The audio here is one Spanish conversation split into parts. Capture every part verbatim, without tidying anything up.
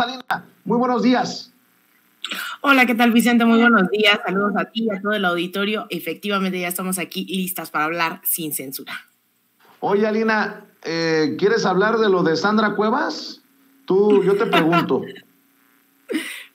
Saludos, Alina. Muy buenos días. Hola, ¿qué tal, Vicente? Muy buenos días. Saludos a ti y a todo el auditorio. Efectivamente, ya estamos aquí listas para hablar sin censura. Oye, Alina, eh, ¿quieres hablar de lo de Sandra Cuevas? Tú, yo te pregunto.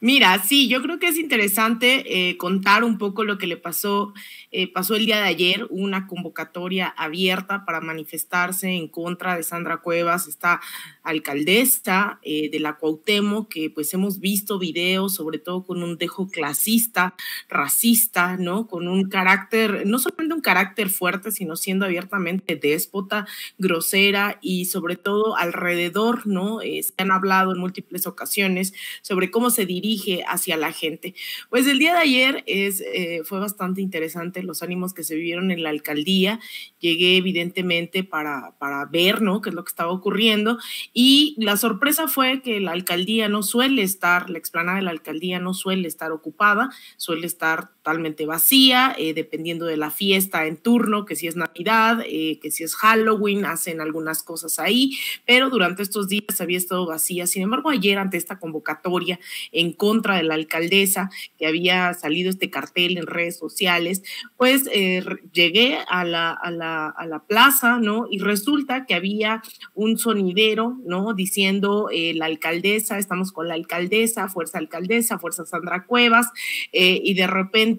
Mira, sí, yo creo que es interesante eh, contar un poco lo que le pasó, eh, pasó el día de ayer, una convocatoria abierta para manifestarse en contra de Sandra Cuevas, esta alcaldesa eh, de la Cuauhtémoc, que pues hemos visto videos, sobre todo con un dejo clasista, racista, ¿no? Con un carácter, no solamente un carácter fuerte, sino siendo abiertamente déspota, grosera y sobre todo alrededor, ¿no? Eh, se han hablado en múltiples ocasiones sobre cómo se dirige hacia la gente. Pues el día de ayer es, eh, fue bastante interesante los ánimos que se vivieron en la alcaldía. Llegué evidentemente para, para ver, ¿no?, qué es lo que estaba ocurriendo, y la sorpresa fue que la alcaldía no suele estar, la explanada de la alcaldía no suele estar ocupada, suele estar totalmente vacía, eh, dependiendo de la fiesta en turno, que si es Navidad, eh, que si es Halloween, hacen algunas cosas ahí, pero durante estos días había estado vacía. Sin embargo, ayer, ante esta convocatoria en contra de la alcaldesa, que había salido este cartel en redes sociales, pues eh, llegué a la, a, la, a la plaza, ¿no? Y resulta que había un sonidero, ¿no?, diciendo eh, la alcaldesa, estamos con la alcaldesa, fuerza alcaldesa, fuerza Sandra Cuevas, eh, y de repente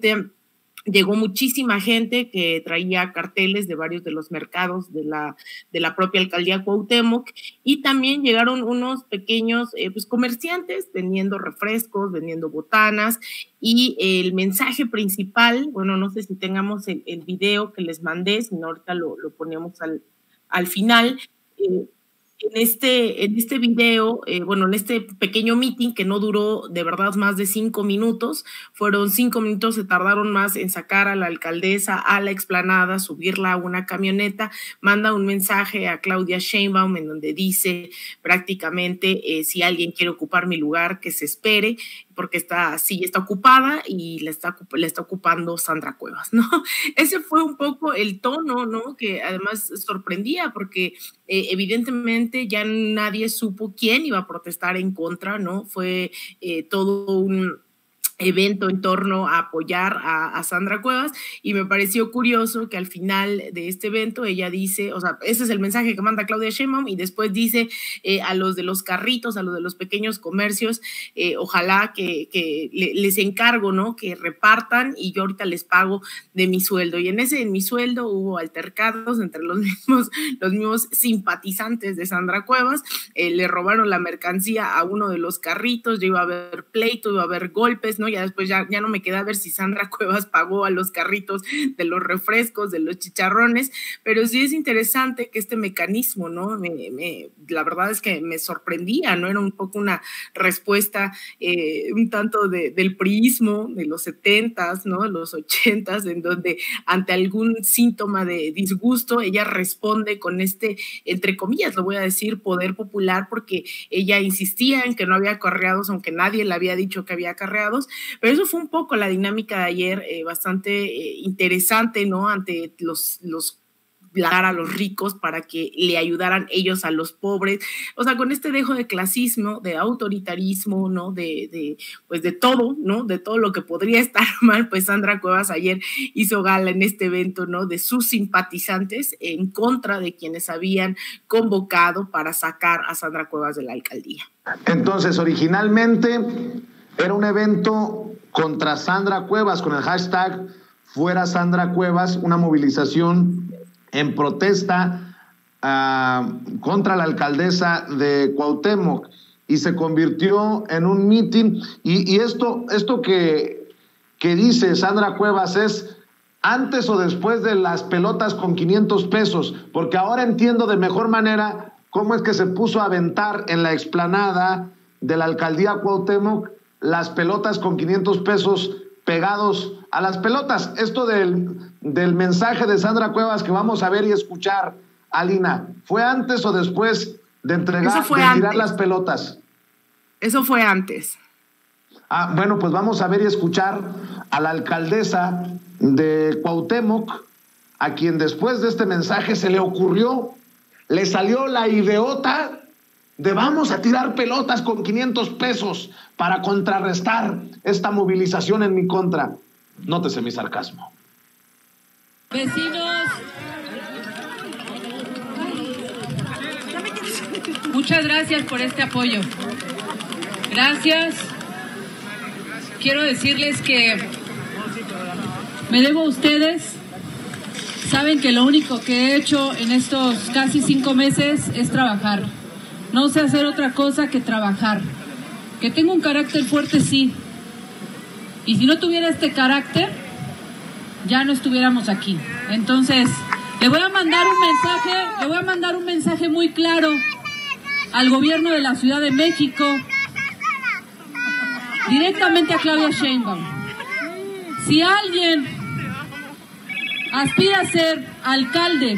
llegó muchísima gente que traía carteles de varios de los mercados de la, de la propia alcaldía Cuauhtémoc, y también llegaron unos pequeños eh, pues comerciantes vendiendo refrescos, vendiendo botanas, y el mensaje principal, bueno, no sé si tengamos el, el video que les mandé, si no ahorita lo, lo ponemos al, al final, eh, En este, en este video, eh, bueno, en este pequeño meeting que no duró de verdad más de cinco minutos, fueron cinco minutos, se tardaron más en sacar a la alcaldesa a la explanada, subirla a una camioneta, manda un mensaje a Claudia Sheinbaum en donde dice prácticamente eh, si alguien quiere ocupar mi lugar, que se espere, porque está, sí, está ocupada y la está, la está ocupando Sandra Cuevas, ¿no? Ese fue un poco el tono, ¿no?, que además sorprendía, porque eh, evidentemente ya nadie supo quién iba a protestar en contra, ¿no? Fue eh, todo un evento en torno a apoyar a, a Sandra Cuevas, y me pareció curioso que al final de este evento ella dice, o sea, ese es el mensaje que manda Claudia Sheinbaum, y después dice eh, a los de los carritos, a los de los pequeños comercios, eh, ojalá que, que le, les encargo, ¿no?, que repartan, y yo ahorita les pago de mi sueldo. Y en ese en mi sueldo hubo altercados entre los mismos, los mismos simpatizantes de Sandra Cuevas, eh, le robaron la mercancía a uno de los carritos, ya iba a haber pleito, iba a haber golpes, ¿no? Ya después ya, ya no me queda a ver si Sandra Cuevas pagó a los carritos de los refrescos, de los chicharrones, pero sí es interesante que este mecanismo, ¿no? Me, me, la verdad es que me sorprendía, ¿no? Era un poco una respuesta eh, un tanto de, del priismo de los setentas, ¿no? De los ochentas, en donde ante algún síntoma de disgusto, ella responde con este, entre comillas, lo voy a decir, poder popular, porque ella insistía en que no había acarreados, aunque nadie le había dicho que había acarreados. Pero eso fue un poco la dinámica de ayer, eh, bastante eh, interesante, ¿no? Ante los, los dar a los ricos para que le ayudaran ellos a los pobres, o sea, con este dejo de clasismo, de autoritarismo, ¿no? De, de, pues de todo, ¿no? De todo lo que podría estar mal, pues Sandra Cuevas ayer hizo gala en este evento, ¿no? De sus simpatizantes en contra de quienes habían convocado para sacar a Sandra Cuevas de la alcaldía. Entonces, originalmente era un evento contra Sandra Cuevas con el hashtag Fuera Sandra Cuevas, una movilización en protesta uh, contra la alcaldesa de Cuauhtémoc, y se convirtió en un mitin. Y, y esto, esto que, que dice Sandra Cuevas es antes o después de las pelotas con quinientos pesos, porque ahora entiendo de mejor manera cómo es que se puso a aventar en la explanada de la alcaldía Cuauhtémoc las pelotas con quinientos pesos pegados a las pelotas. Esto del, del mensaje de Sandra Cuevas que vamos a ver y escuchar, Alina, ¿fue antes o después de entregar, de tirar antes. las pelotas? Eso fue antes. Ah, bueno, pues vamos a ver y escuchar a la alcaldesa de Cuauhtémoc, a quien después de este mensaje se le ocurrió, le salió la ideota de vamos a tirar pelotas con quinientos pesos para contrarrestar esta movilización en mi contra. Nótese mi sarcasmo. Vecinos, muchas gracias por este apoyo. Gracias. Quiero decirles que me debo a ustedes. Saben que lo único que he hecho en estos casi cinco meses es trabajar. No sé hacer otra cosa que trabajar. Que tengo un carácter fuerte, sí. Y si no tuviera este carácter, ya no estuviéramos aquí. Entonces, le voy a mandar un mensaje, le voy a mandar un mensaje muy claro al gobierno de la Ciudad de México, directamente a Claudia Sheinbaum. Si alguien aspira a ser alcalde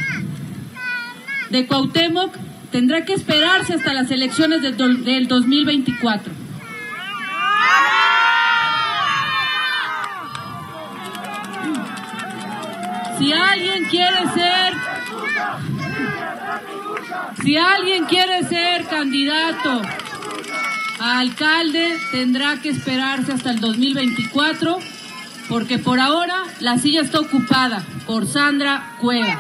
de Cuauhtémoc, tendrá que esperarse hasta las elecciones del, del dos mil veinticuatro. Si alguien quiere ser, si alguien quiere ser candidato a alcalde, tendrá que esperarse hasta el dos mil veinticuatro, porque por ahora la silla está ocupada por Sandra Cuevas.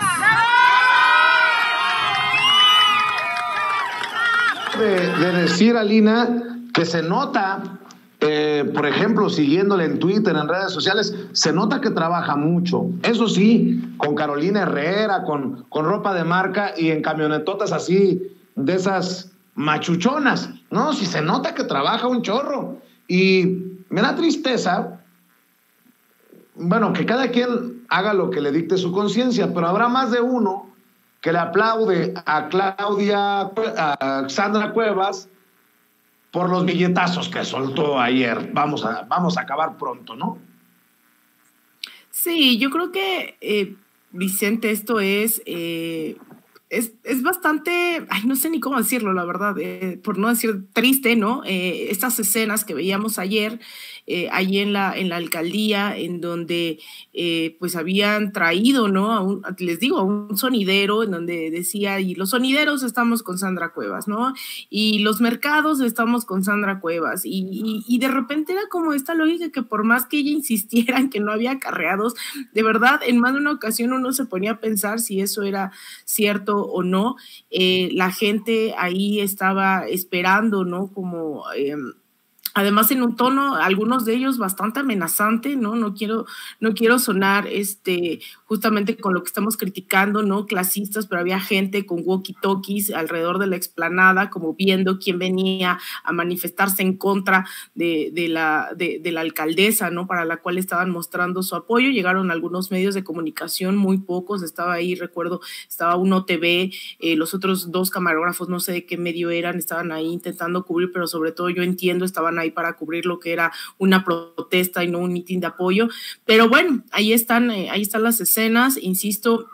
De, de decir, Alina, que se nota, eh, por ejemplo, siguiéndole en Twitter, en redes sociales, se nota que trabaja mucho. Eso sí, con Carolina Herrera, con, con ropa de marca y en camionetotas así, de esas machuchonas. No, sí se nota que trabaja un chorro. Y me da tristeza, bueno, que cada quien haga lo que le dicte su conciencia, pero habrá más de uno que le aplaude a Claudia, a Sandra Cuevas por los billetazos que soltó ayer. Vamos a, vamos a acabar pronto, ¿no? Sí, yo creo que, eh, Vicente, esto es, eh, es, es bastante, ay, no sé ni cómo decirlo, la verdad, eh, por no decir triste, ¿no? Eh, estas escenas que veíamos ayer, Eh, allí en la, en la alcaldía, en donde eh, pues habían traído, ¿no? A un, les digo, a un sonidero, en donde decía, y los sonideros estamos con Sandra Cuevas, ¿no? Y los mercados estamos con Sandra Cuevas. Y, y, y de repente era como esta lógica que por más que ella insistiera en que no había acarreados, de verdad, en más de una ocasión uno se ponía a pensar si eso era cierto o no. Eh, la gente ahí estaba esperando, ¿no? Como... Eh, Además, en un tono, algunos de ellos bastante amenazante, ¿no? No quiero, no quiero sonar este, justamente con lo que estamos criticando, ¿no? Clasistas, pero había gente con walkie-talkies alrededor de la explanada, como viendo quién venía a manifestarse en contra de, de, la, de, de la alcaldesa, ¿no? Para la cual estaban mostrando su apoyo. Llegaron algunos medios de comunicación, muy pocos. Estaba ahí, recuerdo, estaba Uno T V, eh, los otros dos camarógrafos, no sé de qué medio eran, estaban ahí intentando cubrir, pero sobre todo yo entiendo, estaban ahí para cubrir lo que era una protesta y no un mitin de apoyo. Pero bueno, ahí están, eh, ahí están las escenas, insisto.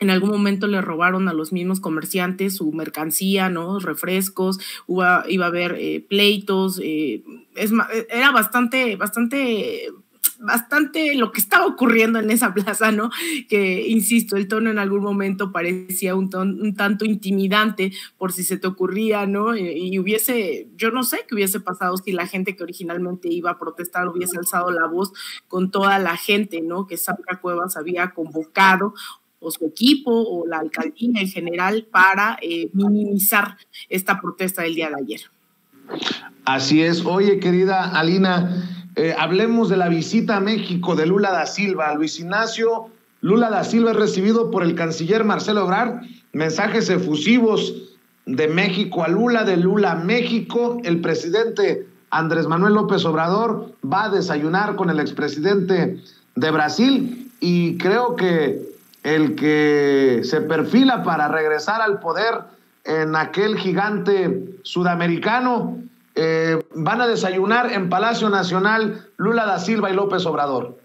En algún momento le robaron a los mismos comerciantes su mercancía, ¿no? Refrescos, iba, iba a haber eh, pleitos, eh, es, era bastante, bastante... bastante lo que estaba ocurriendo en esa plaza, ¿no? Que, insisto, el tono en algún momento parecía un, ton, un tanto intimidante por si se te ocurría, ¿no? Y, y hubiese, yo no sé qué hubiese pasado si la gente que originalmente iba a protestar hubiese alzado la voz con toda la gente, ¿no? Que Sandra Cuevas había convocado, o su equipo, o la alcaldía en general, para eh, minimizar esta protesta del día de ayer. Así es. Oye, querida Alina, Eh, hablemos de la visita a México de Lula da Silva. Luis Ignacio Lula da Silva es recibido por el canciller Marcelo Ebrard. Mensajes efusivos de México a Lula, de Lula a México. El presidente Andrés Manuel López Obrador va a desayunar con el expresidente de Brasil, y creo que el que se perfila para regresar al poder en aquel gigante sudamericano, Eh, van a desayunar en Palacio Nacional Lula da Silva y López Obrador.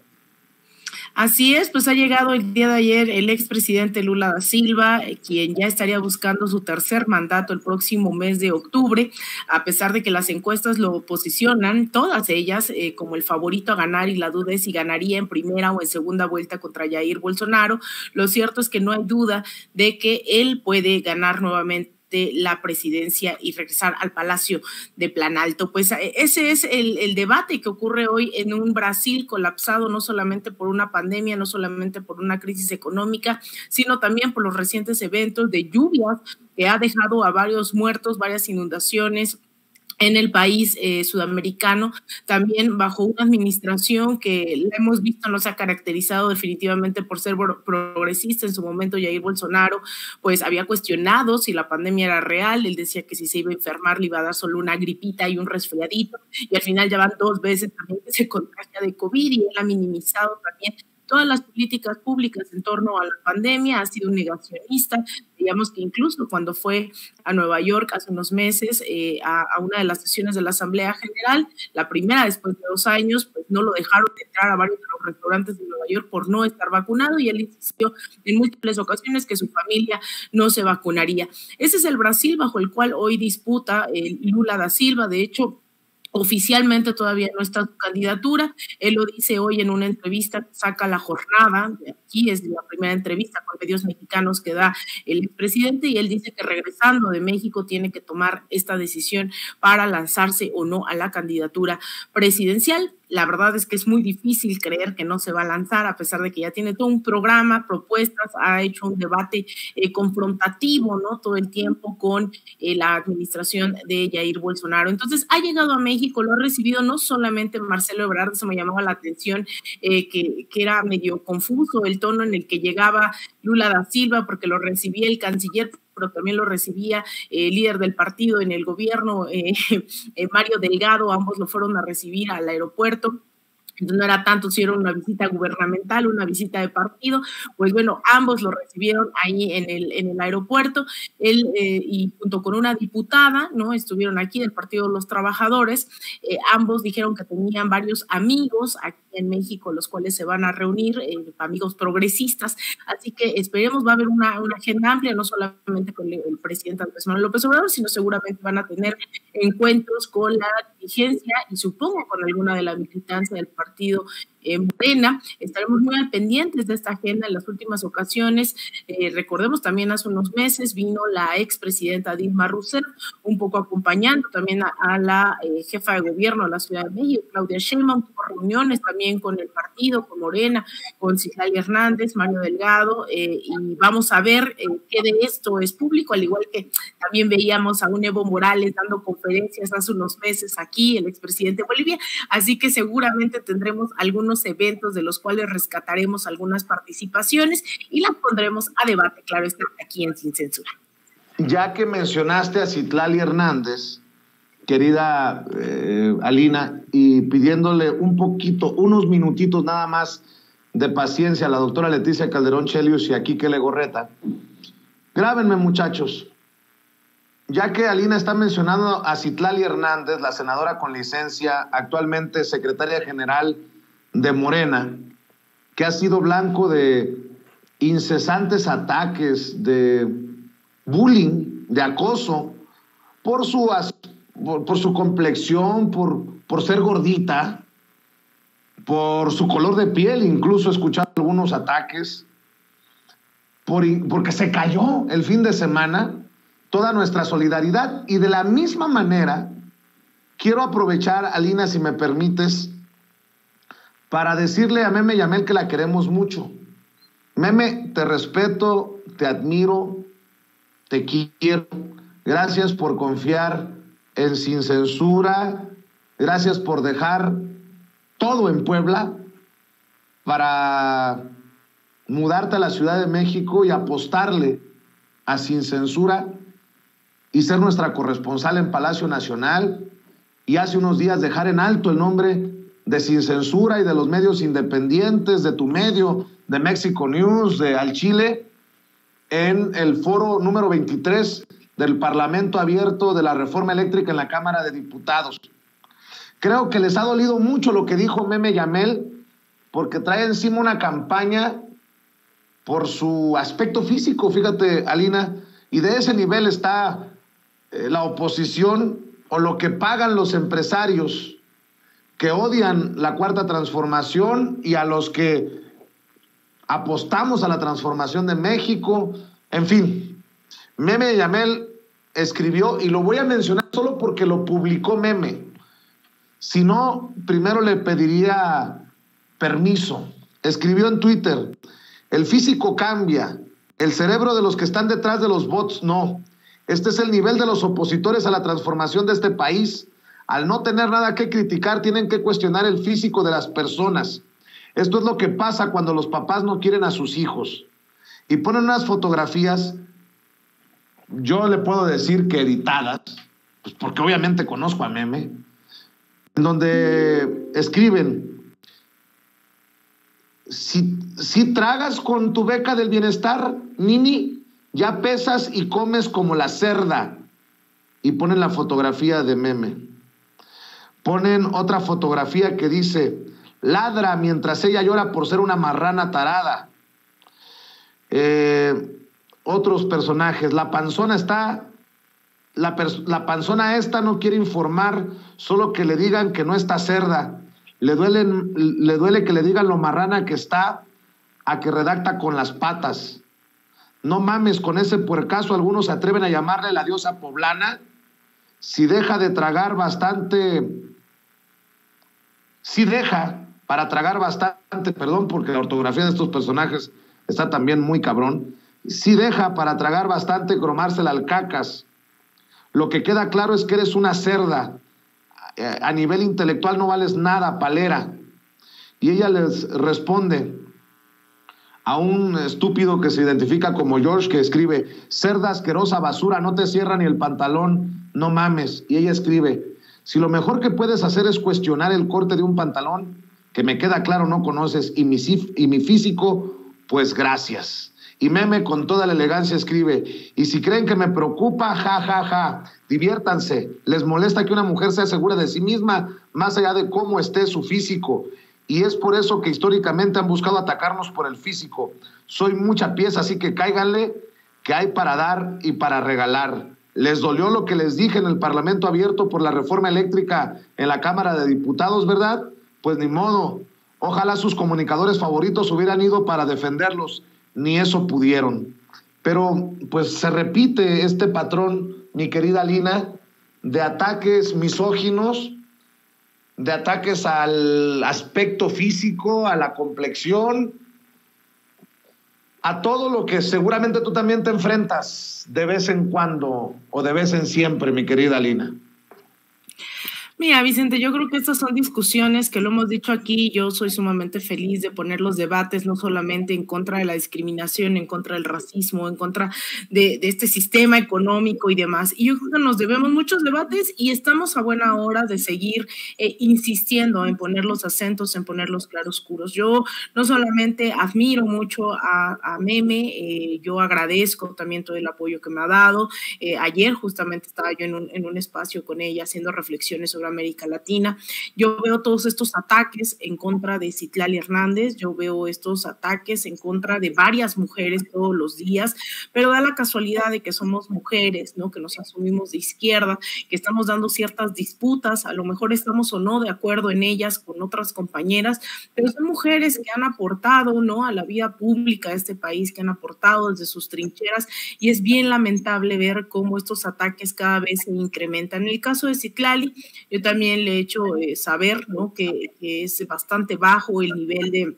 Así es, pues ha llegado el día de ayer el expresidente Lula da Silva, quien ya estaría buscando su tercer mandato el próximo mes de octubre, a pesar de que las encuestas lo posicionan, todas ellas, eh, como el favorito a ganar, y la duda es si ganaría en primera o en segunda vuelta contra Jair Bolsonaro. Lo cierto es que no hay duda de que él puede ganar nuevamente de la presidencia y regresar al Palacio de Planalto. Pues ese es el, el debate que ocurre hoy en un Brasil colapsado, no solamente por una pandemia, no solamente por una crisis económica, sino también por los recientes eventos de lluvias que ha dejado a varios muertos, varias inundaciones en el país eh, sudamericano, también bajo una administración que la hemos visto no se ha caracterizado definitivamente por ser progresista. En su momento Jair Bolsonaro pues había cuestionado si la pandemia era real, él decía que si se iba a enfermar le iba a dar solo una gripita y un resfriadito, y al final ya van dos veces también que se contagia de COVID, y él ha minimizado también todas las políticas públicas en torno a la pandemia, ha sido un negacionista. Digamos que incluso cuando fue a Nueva York hace unos meses eh, a, a una de las sesiones de la Asamblea General, la primera después de dos años, pues no lo dejaron entrar a varios de los restaurantes de Nueva York por no estar vacunado, y él insistió en múltiples ocasiones que su familia no se vacunaría. Ese es el Brasil bajo el cual hoy disputa eh, Lula da Silva. De hecho, oficialmente todavía no está su candidatura, él lo dice hoy en una entrevista que saca La Jornada, aquí es la primera entrevista con medios mexicanos que da el presidente, y él dice que regresando de México tiene que tomar esta decisión para lanzarse o no a la candidatura presidencial. La verdad es que es muy difícil creer que no se va a lanzar, a pesar de que ya tiene todo un programa, propuestas, ha hecho un debate eh, confrontativo, ¿no?, todo el tiempo con eh, la administración de Jair Bolsonaro. Entonces, ha llegado a México, lo ha recibido no solamente Marcelo Ebrard, se me llamaba la atención eh, que, que era medio confuso el tono en el que llegaba Lula da Silva, porque lo recibía el canciller, pero también lo recibía el líder del partido en el gobierno, eh, Mario Delgado, ambos lo fueron a recibir al aeropuerto. No era tanto si era una visita gubernamental, una visita de partido, pues bueno, ambos lo recibieron ahí en el, en el aeropuerto, él eh, y junto con una diputada, ¿no?, estuvieron aquí del Partido de los Trabajadores, eh, ambos dijeron que tenían varios amigos aquí en México, los cuales se van a reunir, eh, amigos progresistas, así que esperemos, va a haber una, una agenda amplia, no solamente con el, el presidente Andrés Manuel López Obrador, sino seguramente van a tener encuentros con la dirigencia y supongo con alguna de la militancia del partido partido eh, Morena. Estaremos muy al pendientes de esta agenda. En las últimas ocasiones, eh, recordemos también hace unos meses, vino la expresidenta Dilma Rousseff, un poco acompañando también a, a la eh, jefa de gobierno de la Ciudad de México, Claudia Sheinbaum, tuvo reuniones también con el partido, con Morena, con Citlali Hernández, Mario Delgado, eh, y vamos a ver eh, qué de esto es público, al igual que también veíamos a un Evo Morales dando conferencias hace unos meses aquí, el expresidente de Bolivia, así que seguramente tendremos Tendremos algunos eventos de los cuales rescataremos algunas participaciones y las pondremos a debate, claro está, aquí en Sin Censura. Ya que mencionaste a Citlali Hernández, querida eh, Alina, y pidiéndole un poquito, unos minutitos nada más de paciencia a la doctora Leticia Calderón Chelius y a Quique Legorreta, grábenme, muchachos. Ya que Alina está mencionando a Citlali Hernández, la senadora con licencia, actualmente secretaria general de Morena, que ha sido blanco de incesantes ataques, de bullying, de acoso, por su, por, por su complexión, por, por ser gordita, por su color de piel, incluso he escuchado algunos ataques, por, porque se cayó el fin de semana. Toda nuestra solidaridad. Y de la misma manera, quiero aprovechar, Alina, si me permites, para decirle a Meme Yamel que la queremos mucho. Meme, te respeto, te admiro, te quiero. Gracias por confiar en Sin Censura. Gracias por dejar todo en Puebla para mudarte a la Ciudad de México y apostarle a Sin Censura y ser nuestra corresponsal en Palacio Nacional, y hace unos días dejar en alto el nombre de Sin Censura y de los medios independientes, de tu medio, de México News, de Al Chile, en el foro número veintitrés del Parlamento Abierto de la Reforma Eléctrica en la Cámara de Diputados. Creo que les ha dolido mucho lo que dijo Meme Yamel, porque trae encima una campaña por su aspecto físico, fíjate, Alina, y de ese nivel está la oposición o lo que pagan los empresarios que odian la Cuarta Transformación y a los que apostamos a la transformación de México. En fin, Meme Yamel escribió, y lo voy a mencionar solo porque lo publicó Meme. Si no, primero le pediría permiso. Escribió en Twitter: el físico cambia, el cerebro de los que están detrás de los bots no. Este es el nivel de los opositores a la transformación de este país. Al no tener nada que criticar, tienen que cuestionar el físico de las personas. Esto es lo que pasa cuando los papás no quieren a sus hijos. Y ponen unas fotografías, yo le puedo decir que editadas, pues porque obviamente conozco a Meme, en donde escriben: si, si tragas con tu beca del bienestar, Nini, ya pesas y comes como la cerda. Y ponen la fotografía de Meme. Ponen otra fotografía que dice: ladra mientras ella llora por ser una marrana tarada. Eh, otros personajes. La panzona está... La, la panzona esta no quiere informar, solo que le digan que no está cerda. Le duele, le duele que le digan lo marrana que está, a que redacta con las patas. No mames, con ese puercazo algunos se atreven a llamarle la diosa poblana. Si deja de tragar bastante... Si deja para tragar bastante, perdón, porque la ortografía de estos personajes está también muy cabrón. Si deja para tragar bastante cromársela al cacas. Lo que queda claro es que eres una cerda. A nivel intelectual no vales nada, palera. Y ella les responde a un estúpido que se identifica como George, que escribe: cerda asquerosa basura, no te cierra ni el pantalón, no mames. Y ella escribe: si lo mejor que puedes hacer es cuestionar el corte de un pantalón, que me queda claro no conoces, y mi, y mi físico, pues gracias. Y Meme con toda la elegancia escribe: y si creen que me preocupa, ja, ja, ja, diviértanse. Les molesta que una mujer sea segura de sí misma, más allá de cómo esté su físico. Y es por eso que históricamente han buscado atacarnos por el físico. Soy mucha pieza, así que cáiganle, que hay para dar y para regalar. Les dolió lo que les dije en el Parlamento Abierto por la reforma eléctrica en la Cámara de Diputados, ¿verdad? Pues ni modo. Ojalá sus comunicadores favoritos hubieran ido para defenderlos. Ni eso pudieron. Pero pues se repite este patrón, mi querida Alina, de ataques misóginos, de ataques al aspecto físico, a la complexión, a todo lo que seguramente tú también te enfrentas de vez en cuando o de vez en siempre, mi querida Alina. Mira, Vicente, yo creo que estas son discusiones que lo hemos dicho aquí. Yo soy sumamente feliz de poner los debates no solamente en contra de la discriminación, en contra del racismo, en contra de, de este sistema económico y demás. Y yo creo que nos debemos muchos debates y estamos a buena hora de seguir eh, insistiendo en poner los acentos, en poner los claroscuros. Yo no solamente admiro mucho a, a Meme, eh, yo agradezco también todo el apoyo que me ha dado. Eh, ayer justamente estaba yo en un, en un espacio con ella haciendo reflexiones sobre América Latina. Yo veo todos estos ataques en contra de Citlali Hernández, yo veo estos ataques en contra de varias mujeres todos los días, pero da la casualidad de que somos mujeres, ¿no? Que nos asumimos de izquierda, que estamos dando ciertas disputas, a lo mejor estamos o no de acuerdo en ellas con otras compañeras, pero son mujeres que han aportado, ¿no?, a la vida pública de este país, que han aportado desde sus trincheras, y es bien lamentable ver cómo estos ataques cada vez se incrementan. En el caso de Citlali, yo también le he hecho eh, saber, ¿no?, que, que es bastante bajo el nivel de,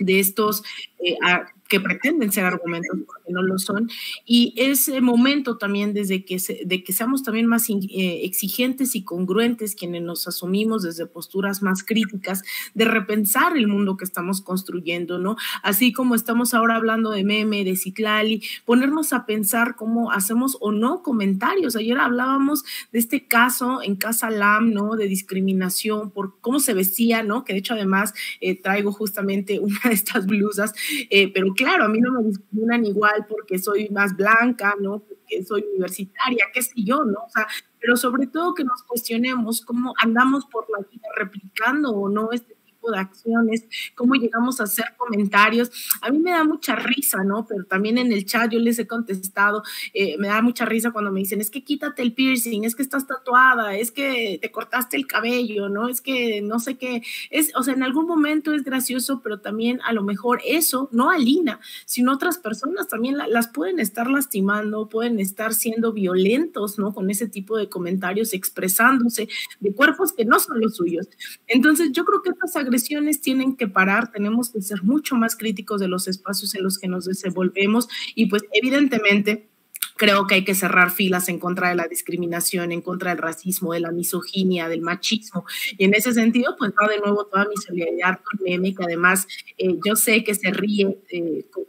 de estos eh, a, que pretenden ser argumentos porque no lo son. Y es momento también desde que se, de que seamos también más in, eh, exigentes y congruentes quienes nos asumimos desde posturas más críticas, de repensar el mundo que estamos construyendo, ¿no? Así como estamos ahora hablando de Meme, de Citlali, ponernos a pensar cómo hacemos o no comentarios. Ayer hablábamos de este caso en Casa Lam, ¿no?, de discriminación por cómo se vestía, ¿no?, que de hecho además eh, traigo justamente una de estas blusas, eh, pero claro, a mí no me discriminan igual porque soy más blanca, ¿no?, porque soy universitaria, qué sé yo, ¿no? O sea, pero sobre todo que nos cuestionemos cómo andamos por la vida replicando o no este tipo tipo de acciones, cómo llegamos a hacer comentarios. A mí me da mucha risa, ¿no? Pero también en el chat yo les he contestado, eh, me da mucha risa cuando me dicen, es que quítate el piercing, es que estás tatuada, es que te cortaste el cabello, ¿no? Es que no sé qué. Es, o sea, en algún momento es gracioso, pero también a lo mejor eso, no a Alina, sino otras personas también la, las pueden estar lastimando, pueden estar siendo violentos, ¿no? Con ese tipo de comentarios, expresándose de cuerpos que no son los suyos. Entonces, yo creo que estas agresiones tienen que parar, tenemos que ser mucho más críticos de los espacios en los que nos desenvolvemos y pues evidentemente creo que hay que cerrar filas en contra de la discriminación, en contra del racismo, de la misoginia, del machismo. Y en ese sentido, pues va de nuevo toda mi solidaridad con Meme, que además eh, yo sé que se ríe eh, con,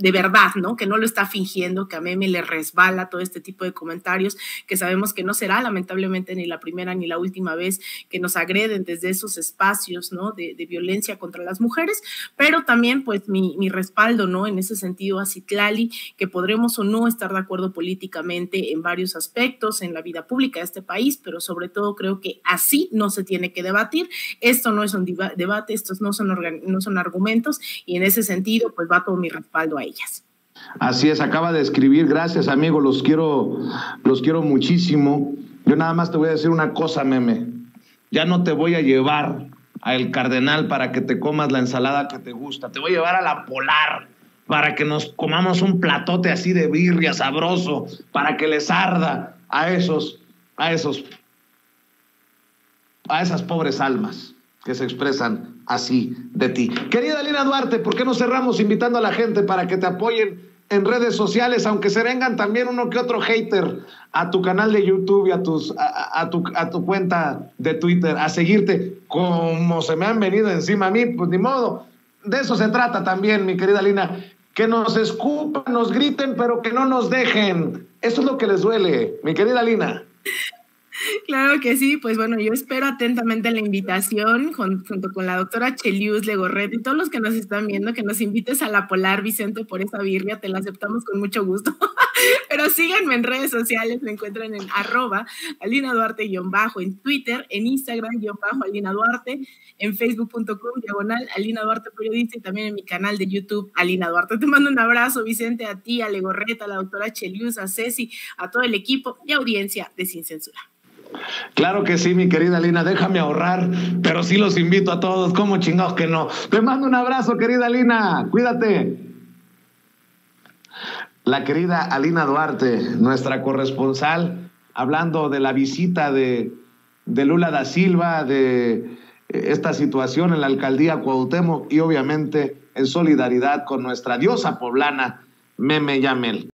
de verdad, ¿no? Que no lo está fingiendo, que a Meme le resbala todo este tipo de comentarios, que sabemos que no será lamentablemente ni la primera ni la última vez que nos agreden desde esos espacios, ¿no? De, de violencia contra las mujeres, pero también pues mi, mi respaldo, ¿no? En ese sentido a Citlali, que podremos o no estar de acuerdo políticamente en varios aspectos en la vida pública de este país, pero sobre todo creo que así no se tiene que debatir. Esto no es un deba- debate, estos no son, no son argumentos y en ese sentido pues va todo mi respaldo ahí. Ellas. Así es, acaba de escribir, gracias amigo, los quiero, los quiero muchísimo. Yo nada más te voy a decir una cosa, Meme, ya no te voy a llevar al Cardenal para que te comas la ensalada que te gusta, te voy a llevar a La Polar para que nos comamos un platote así de birria sabroso, para que les arda a esos, a esos, a esas pobres almas que se expresan así de ti. Querida Alina Duarte, ¿por qué no cerramos invitando a la gente para que te apoyen en redes sociales, aunque se vengan también uno que otro hater a tu canal de YouTube y a, tus, a, a, tu, a tu cuenta de Twitter, a seguirte como se me han venido encima a mí? Pues ni modo, de eso se trata también, mi querida Alina, que nos escupan, nos griten, pero que no nos dejen. Eso es lo que les duele, mi querida Alina. Claro que sí, pues bueno, yo espero atentamente la invitación con, junto con la doctora Chelius, Legorreta y todos los que nos están viendo, que nos invites a La Polar, Vicente, por esa birria, te la aceptamos con mucho gusto. Pero síganme en redes sociales, me encuentran en arroba Alina Duarte guión bajo, en Twitter, en Instagram guión bajo Alina Duarte, en facebook punto com diagonal Alina Duarte periodista y también en mi canal de YouTube Alina Duarte. Te mando un abrazo, Vicente, a ti, a Legorreta, a la doctora Chelius, a Ceci, a todo el equipo y audiencia de Sin Censura. Claro que sí, mi querida Alina, déjame ahorrar, pero sí los invito a todos, como chingados que no. Te mando un abrazo, querida Alina, cuídate. La querida Alina Duarte, nuestra corresponsal, hablando de la visita de, de Lula da Silva, de esta situación en la alcaldía Cuauhtémoc y obviamente en solidaridad con nuestra diosa poblana, Meme Yamel.